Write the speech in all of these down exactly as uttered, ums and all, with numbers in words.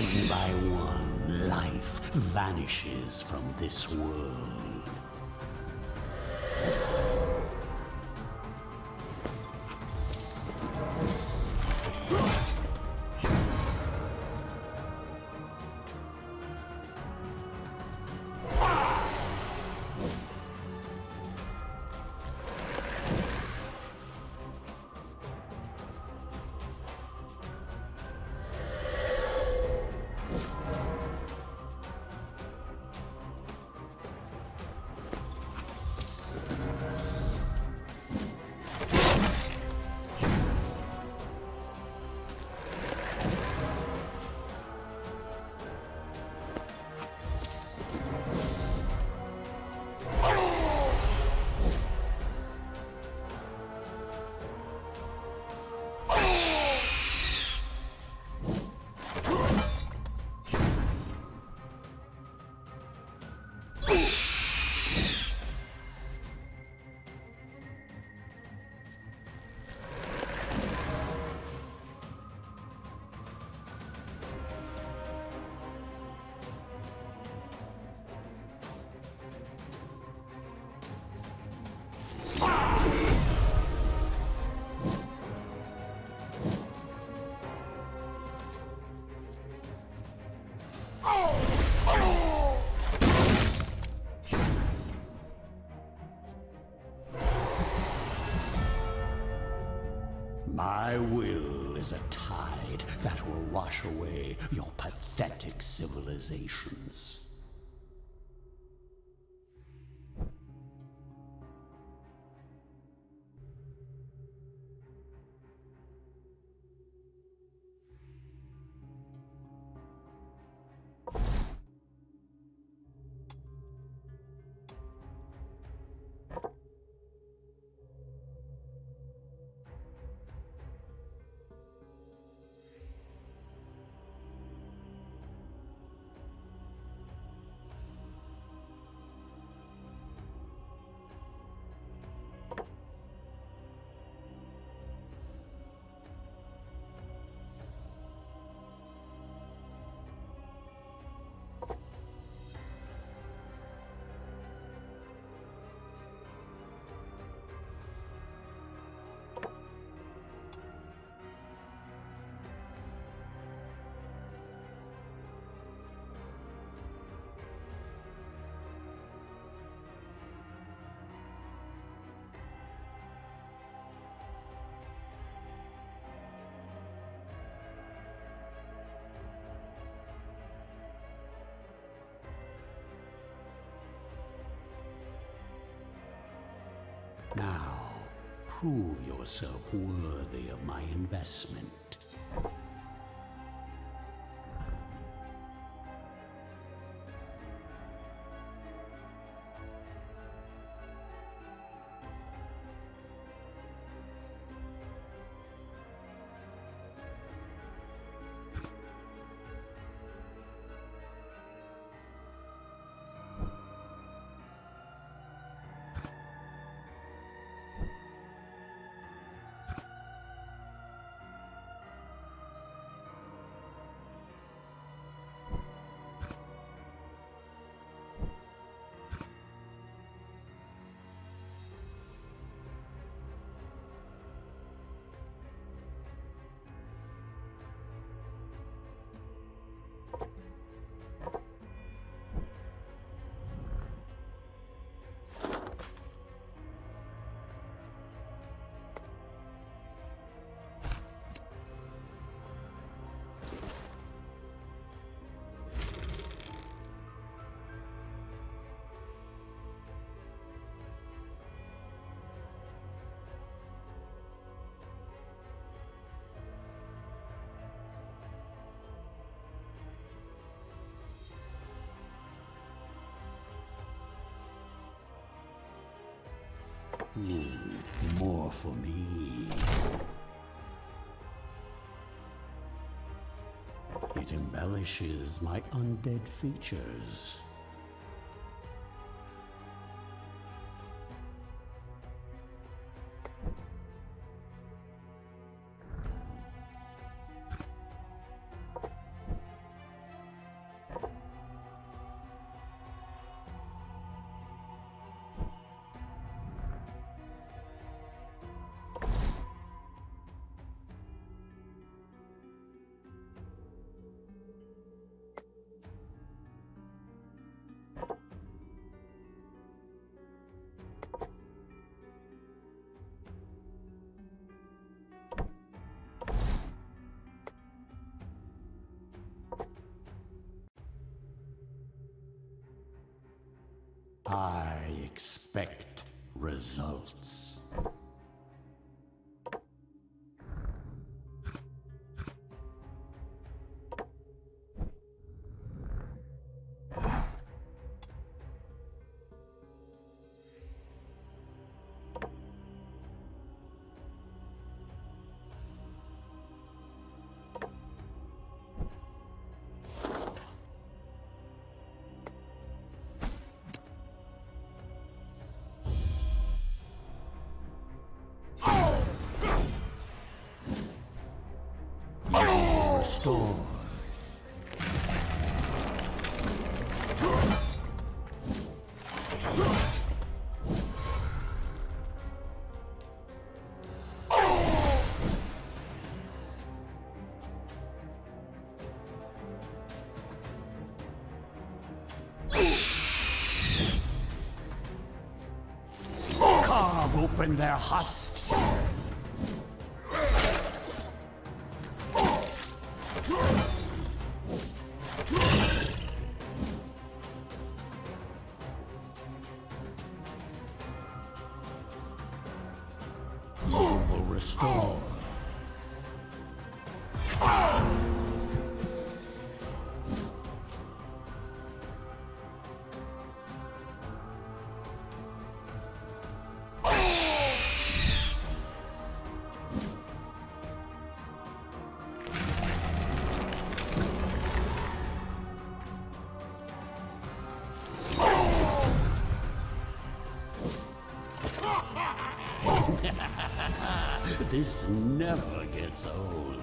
One by one, life vanishes from this world. My will is a tide that will wash away your pathetic civilizations. Now, prove yourself worthy of my investment. Mm, more for me. It embellishes my undead features. I expect results. Storm. Carve open their husks. Restore. This never gets old.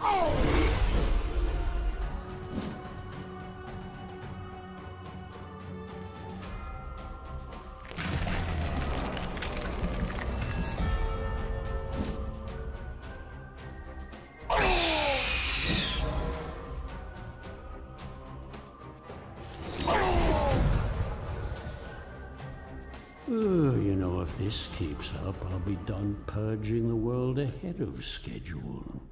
Oh! Oh, you know, if this keeps up, I'll be done purging the world ahead of schedule.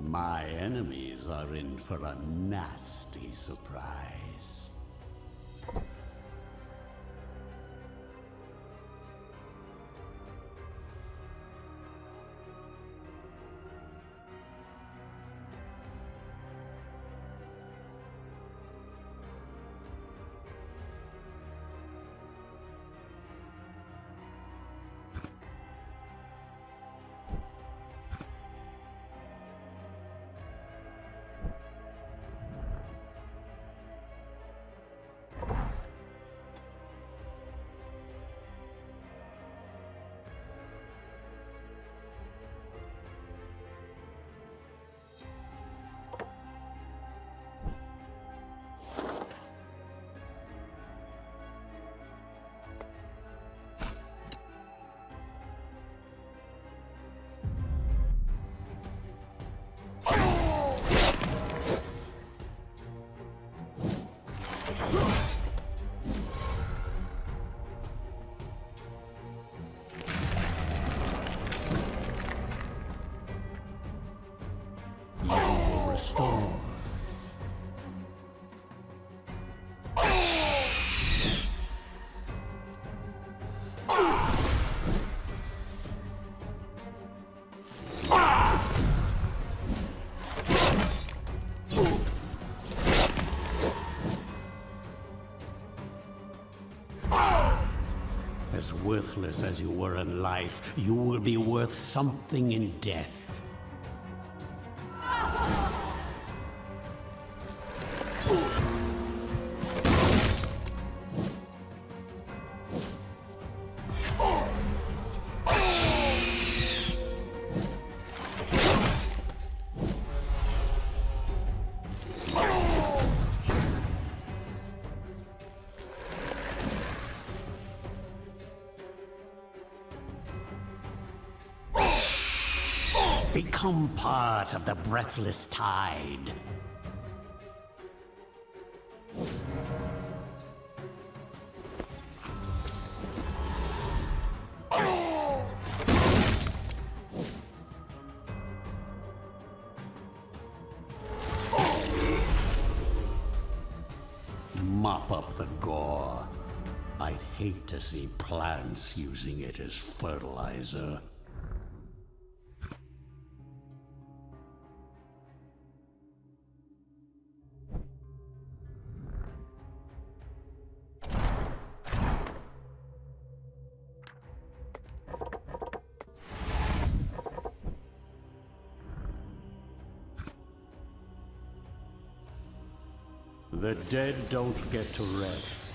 My enemies are in for a nasty surprise. Storm. As worthless as you were in life, you will be worth something in death. Become part of the breathless tide. Mop up the gore. I'd hate to see plants using it as fertilizer. The dead don't get to rest.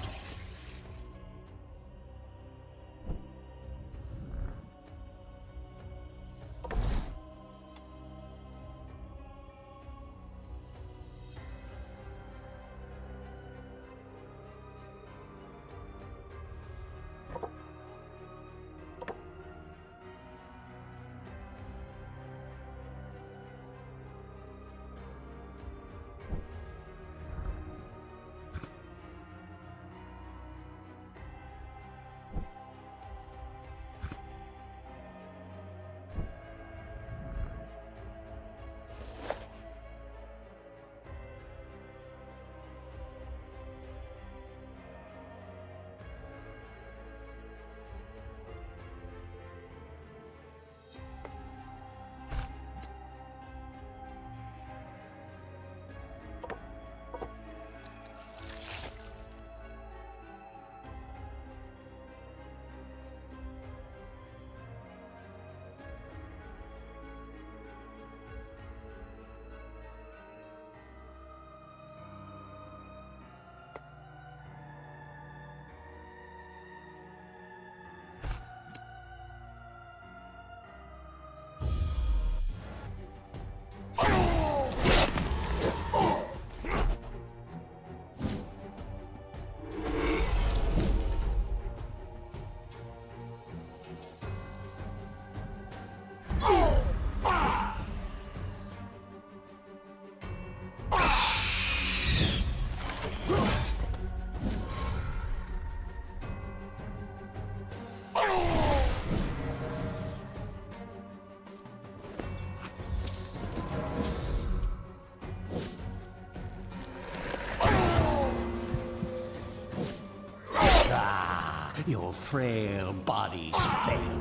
Your frail body failed.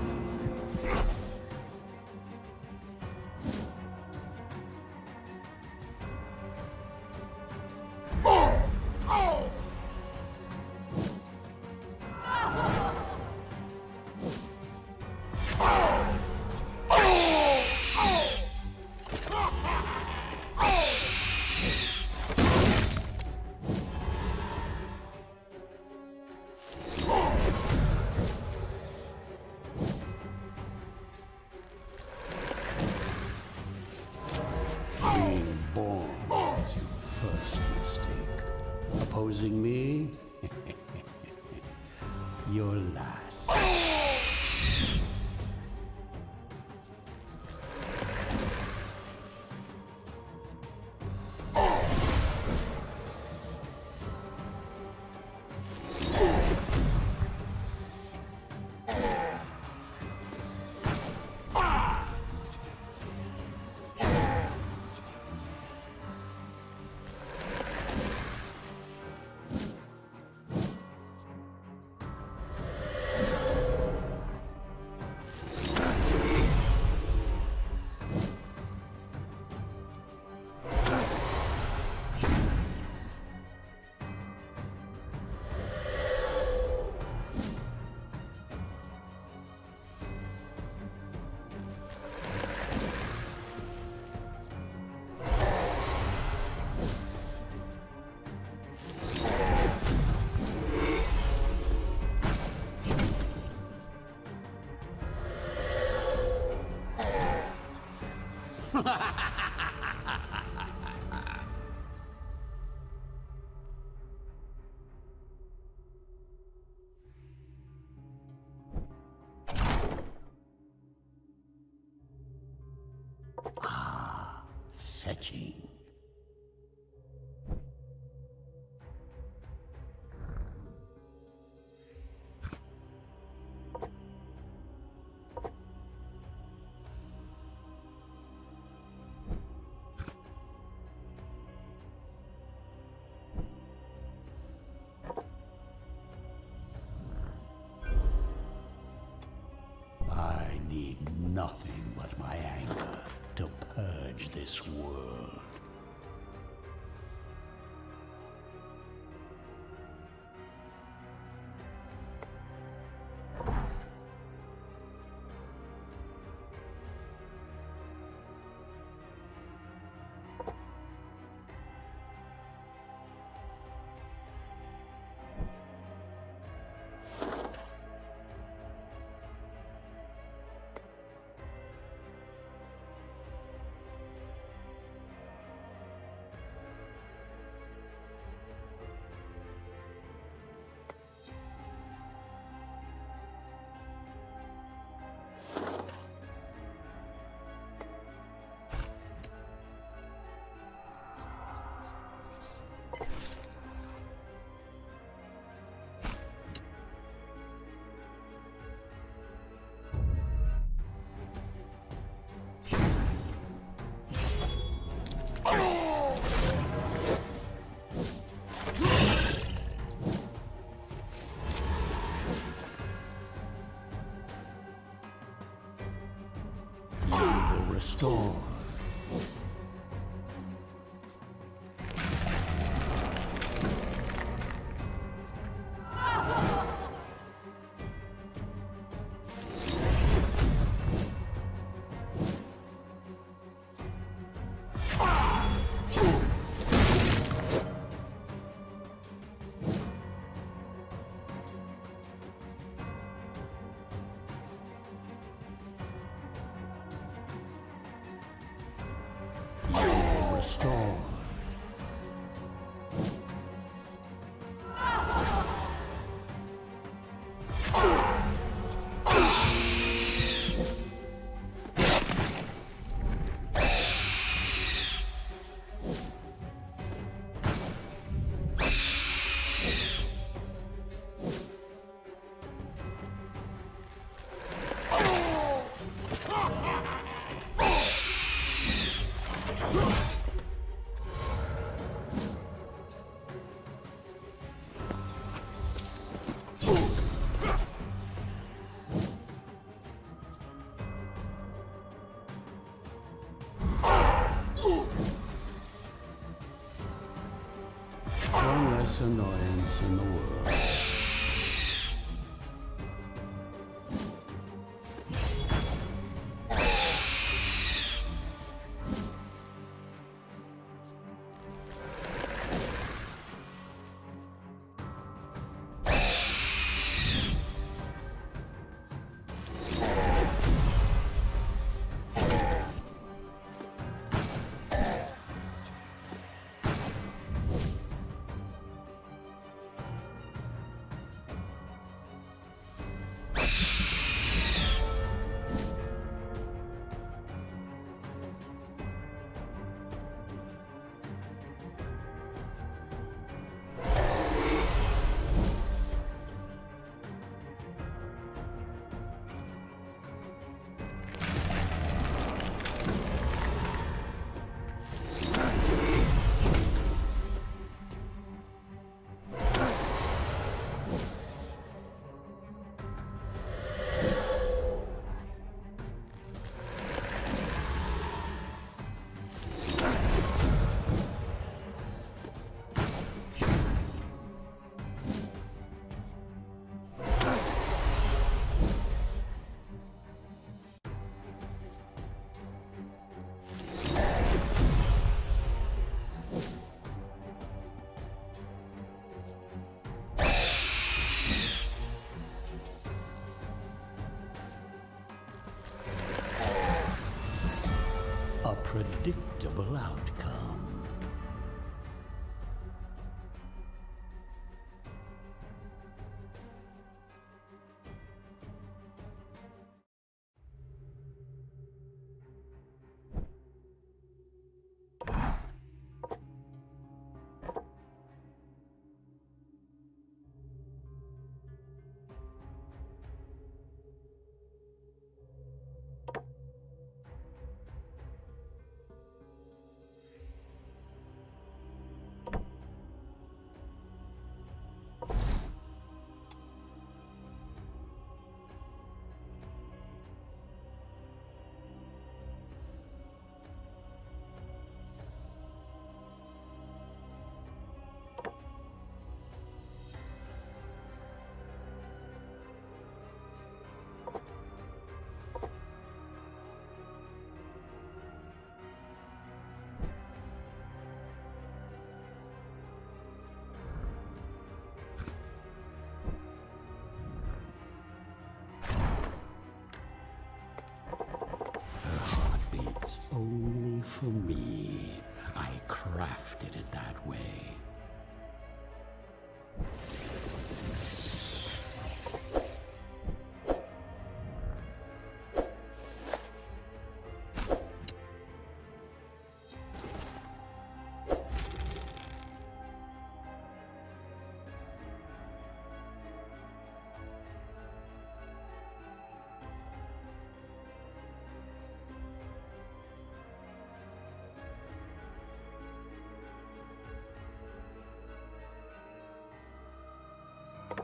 Opposing me? Your last. searching. Nothing but my anger to purge this world. Restored. Storm. Annoyance in the world. Predictable outcome. only for me. I crafted it that way.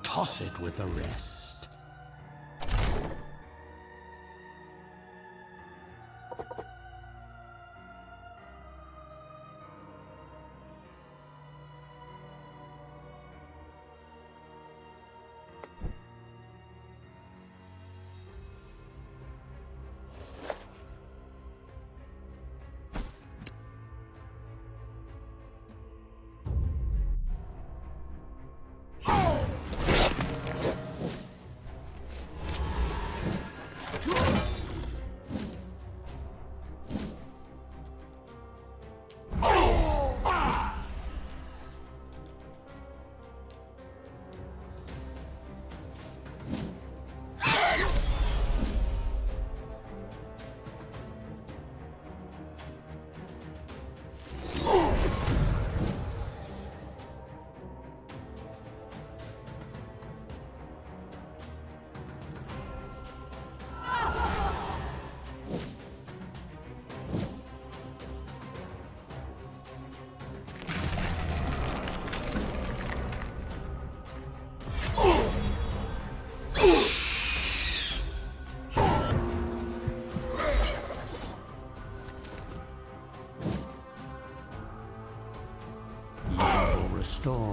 Toss it with the rest. Storm.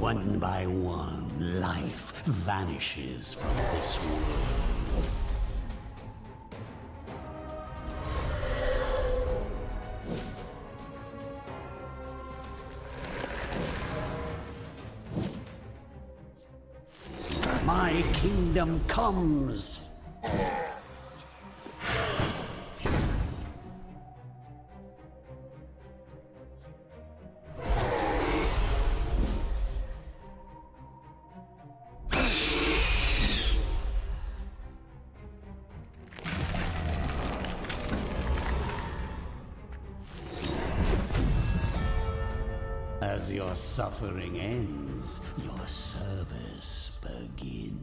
One by one, life vanishes from this world. My kingdom comes. As your suffering ends, your service begins.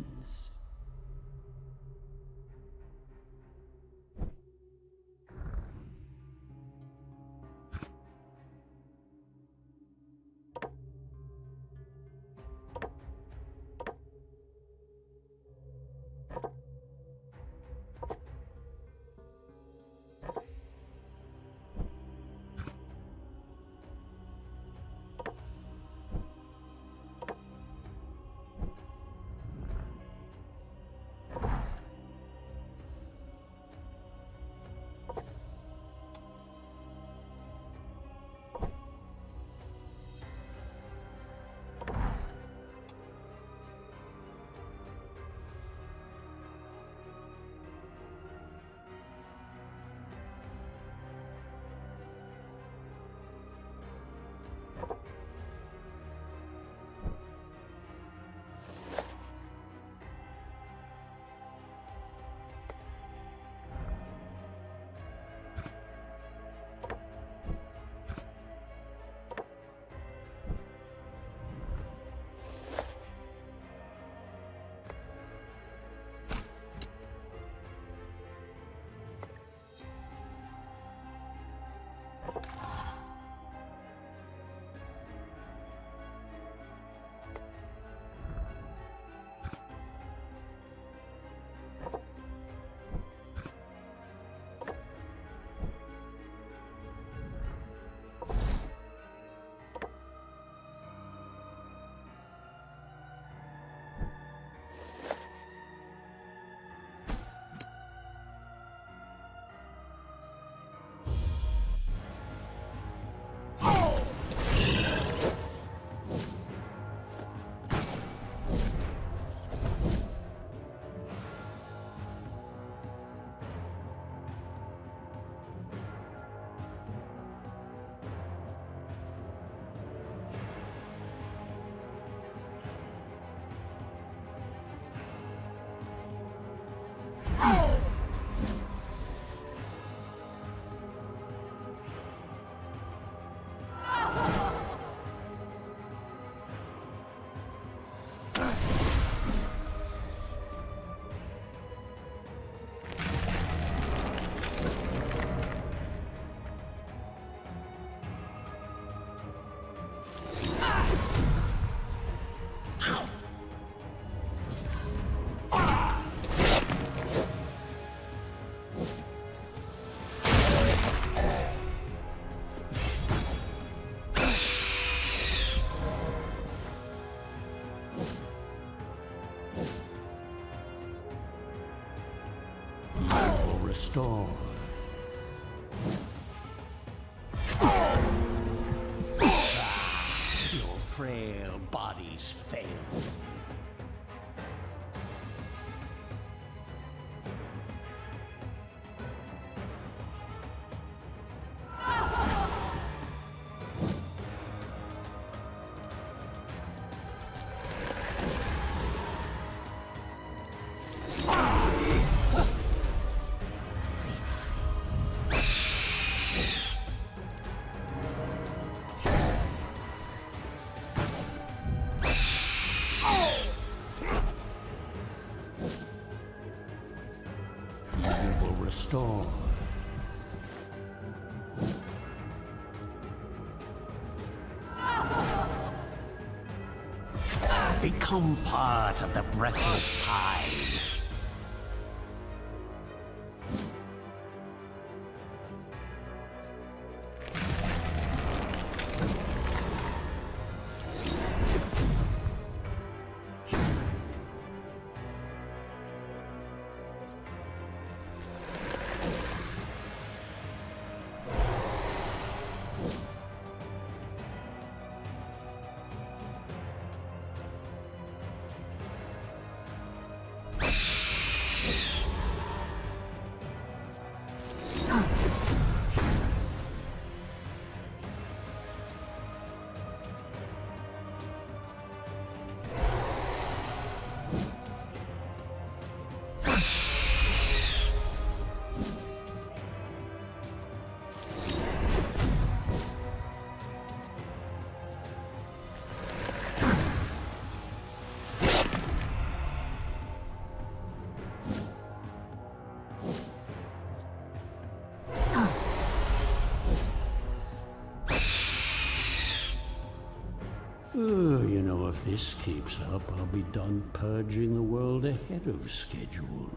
storm. Your frail bodies fail. Restore. Become part of the breathless tide. Oh, you know, if this keeps up, I'll be done purging the world ahead of schedule.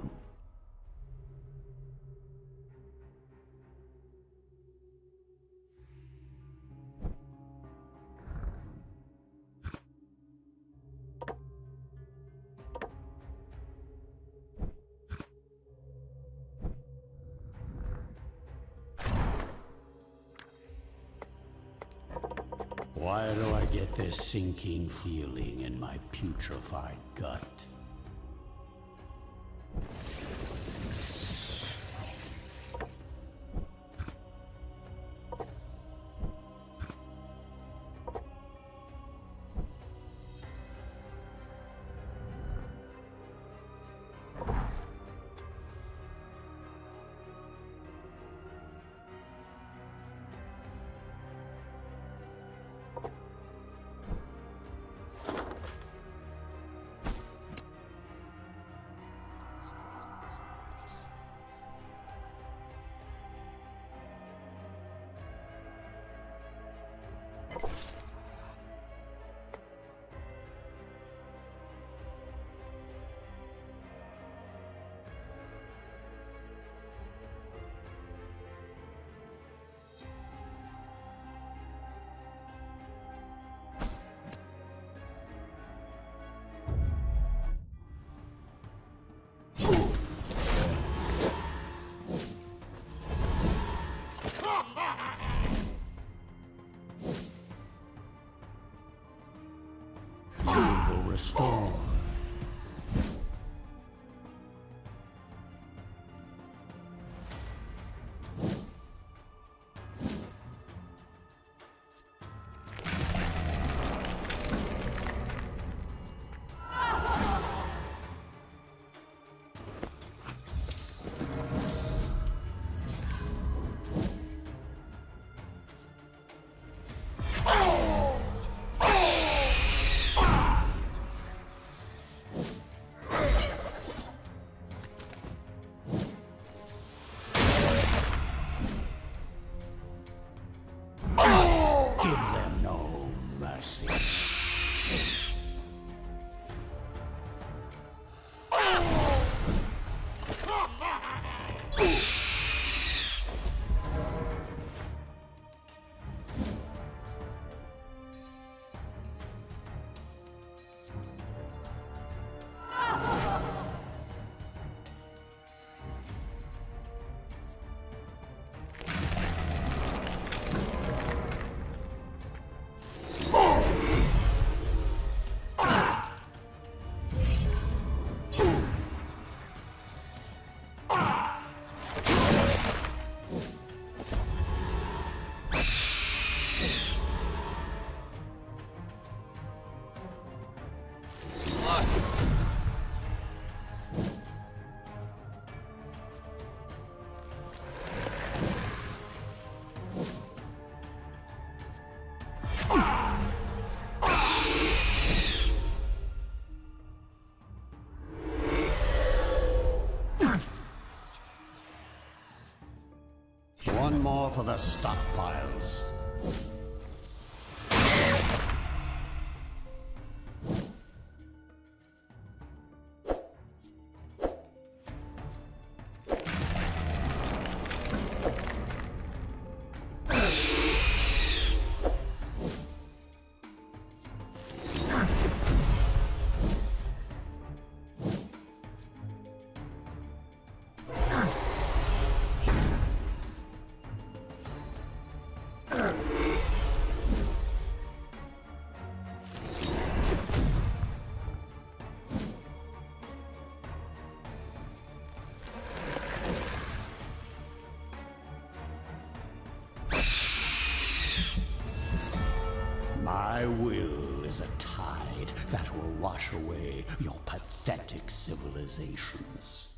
Why do I get this sinking feeling in my putrefied gut? Storm. for the stockpiles. My will is a tide that will wash away your pathetic civilizations.